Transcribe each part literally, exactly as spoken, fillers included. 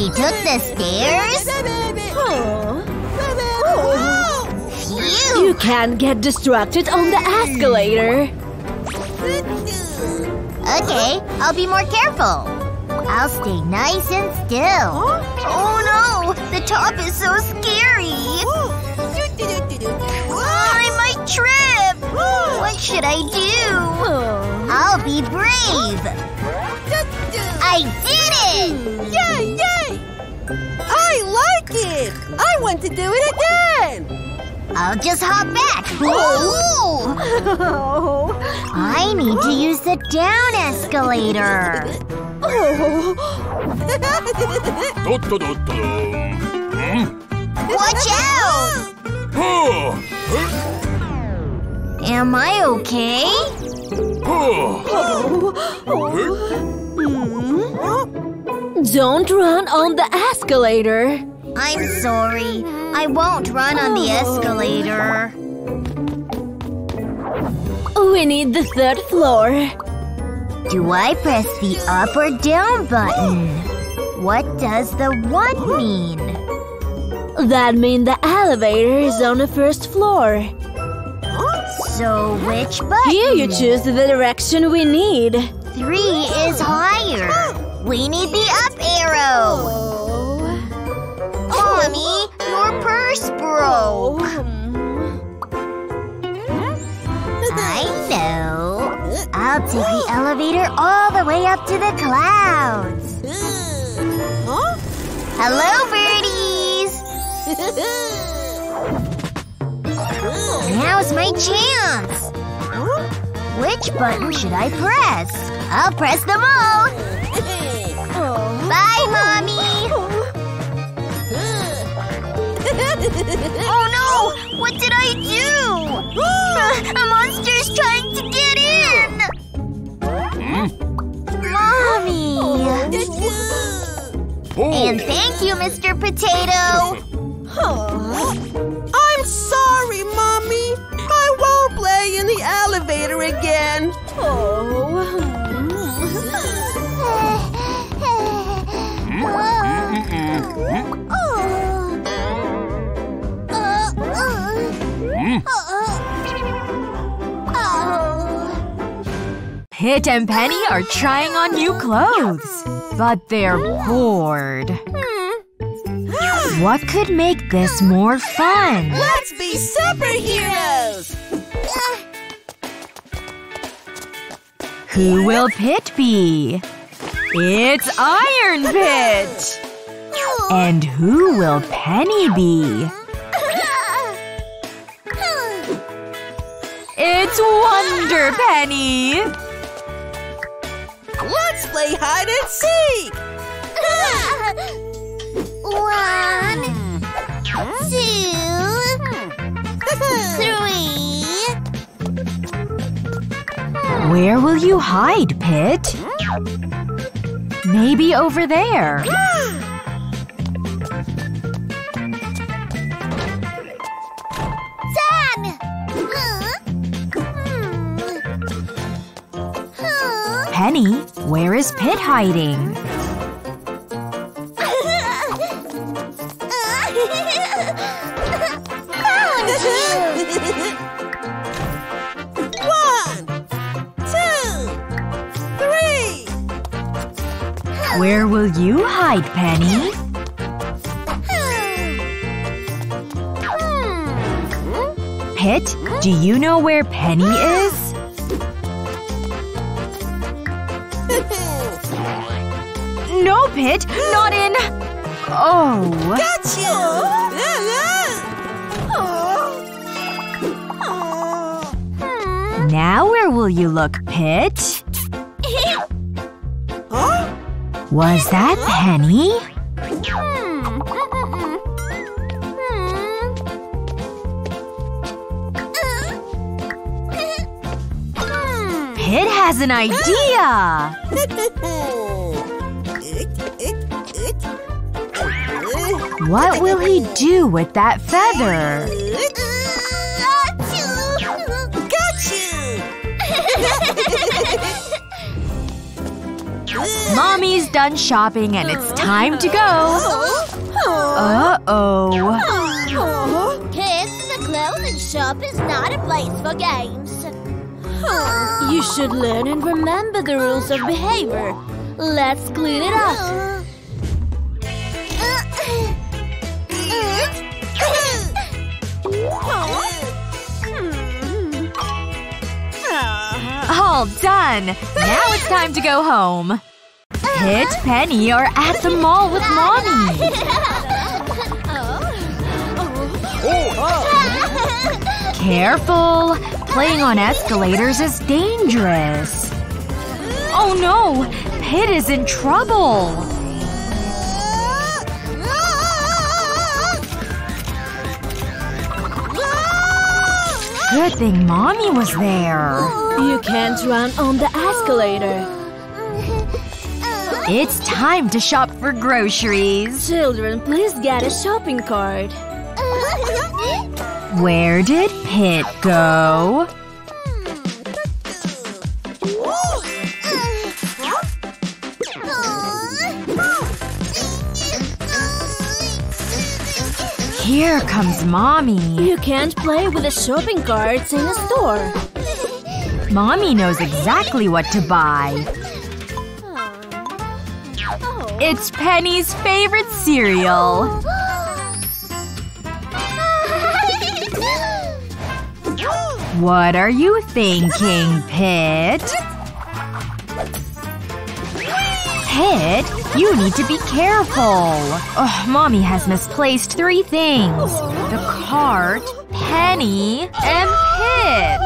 She took the stairs? Oh. Oh. Phew. You can't get distracted on the escalator. Okay, I'll be more careful. I'll stay nice and still. Oh no! The top is so scary! I might trip! What should I do? I'll be brave! I did it! Yay! Yay! I like it! I want to do it again! I'll just hop back! Whoa. Oh. I need to use the down escalator! Watch out! Am I okay? Don't run on the escalator. I'm sorry. I won't run on the escalator. We need the third floor. Do I press the up or down button? What does the one mean? That means the elevator is on the first floor. So which button? Here you choose the direction we need. Three is higher. We need the up arrow. Oh. Mommy, your purse broke. Oh. I know. I'll take the elevator all the way up to the clouds. Huh? Hello, birdie. Now's my chance! Which button should I press? I'll press them all! Bye, Mommy! Oh no! What did I do? A monster's trying to get in! Mommy! And thank you, Mister Potato! I'm sorry, Mommy. I won't play in the elevator again. Pit and Penny are trying on new clothes, but they're bored. What could make this more fun? Let's be superheroes! Who will Pit be? It's Iron Pit! And who will Penny be? It's Wonder Penny! Let's play hide and seek! One, two, three. Where will you hide, Pit? Maybe over there. Penny, where is Pit hiding? Where will you hide, Penny? Pit, do you know where Penny is? No, Pit! Not in… Oh… Gotcha! Now where will you look, Pit? Was that Penny? Pit has an idea! What will he do with that feather? Got you! Mommy's just done shopping and it's time to go. Uh-oh. Kids, the clothing shop is not a place for games. You should learn and remember the rules of behavior. Let's clean it up. All done! Now it's time to go home. Pit, Penny are at the mall with Mommy. Careful! Playing on escalators is dangerous. Oh no! Pit is in trouble! Good thing Mommy was there. You can't run on the escalator. It's time to shop for groceries. Children, please get a shopping cart. Where did Pit go? Here comes Mommy. You can't play with the shopping carts in a store. Mommy knows exactly what to buy. It's Penny's favorite cereal. What are you thinking, Pit? Pit, you need to be careful. Oh, Mommy has misplaced three things. The cart, Penny, and Pit.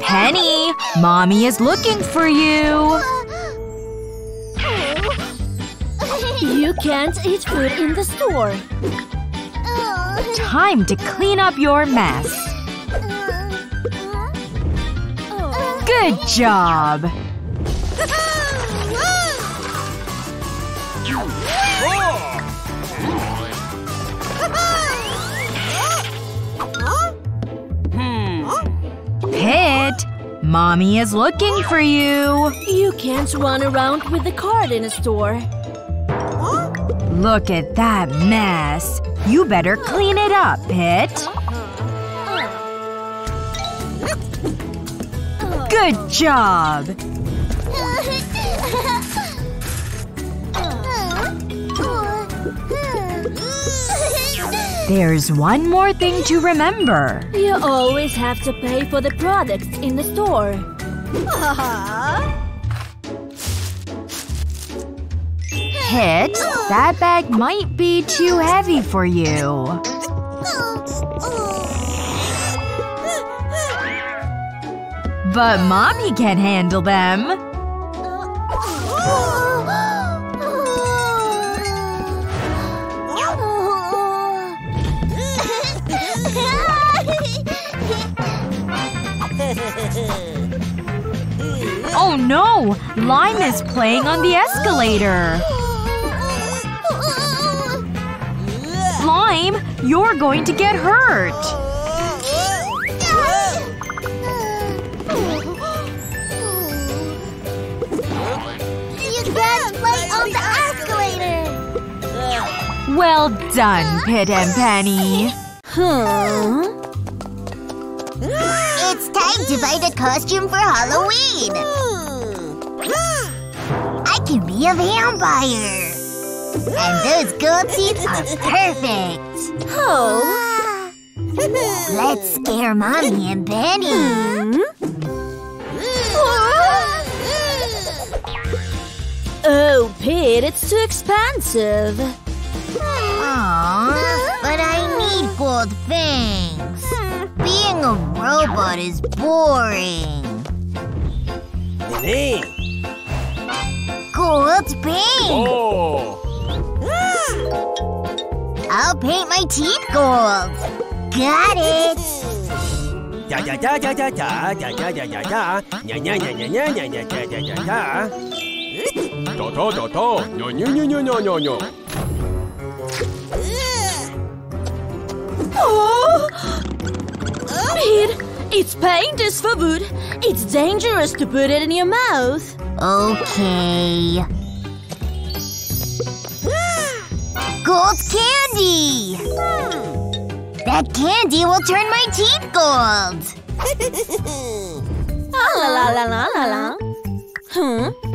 Penny, Mommy is looking for you. You can't eat food in the store. Time to clean up your mess. Good job. Pit, Mommy is looking for you. You can't run around with the cart in a store. Look at that mess. You better clean it up, Pit. Good job. There's one more thing to remember. You always have to pay for the products in the store. Pit, that bag might be too heavy for you. But Mommy can handle them. Oh no! Lime is playing on the escalator! Lime, you're going to get hurt! You can't play on the escalator! Well done, Pit and Penny. Huh? It's time to buy the costume for Halloween! I can be a vampire! And those gold teeth are perfect! Oh! Let's scare Mommy and Penny! Mm-hmm. Oh, Pit, it's too expensive! Aww, but I need gold things! Being a robot is boring. Hey. Gold paint. Oh. I'll paint my teeth gold. Got it. Da da da da da da da da da da da. Nya nya nya nya nya nya nya nya nya da. Da da da da. Nya nya nya nya nya nya nya. Oh. Pit, Its paint is forbidden. It's dangerous to put it in your mouth. Okay. Gold candy! That candy will turn my teeth gold! La la la la la la. Hmm?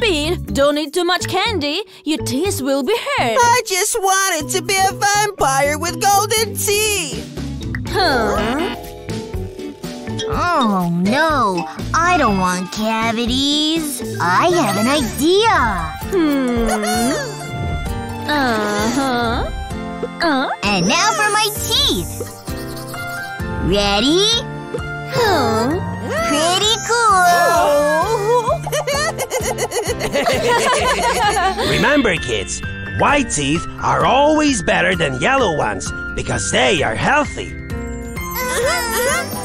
Pete, don't eat too much candy. Your teeth will be hurt. I just wanted to be a vampire with golden teeth. Huh? Oh, no. I don't want cavities. I have an idea. Hmm. Uh-huh. Uh? And now for my teeth. Ready? Huh? Pretty cool. Remember, kids, white teeth are always better than yellow ones because they are healthy. Uh-huh, uh-huh.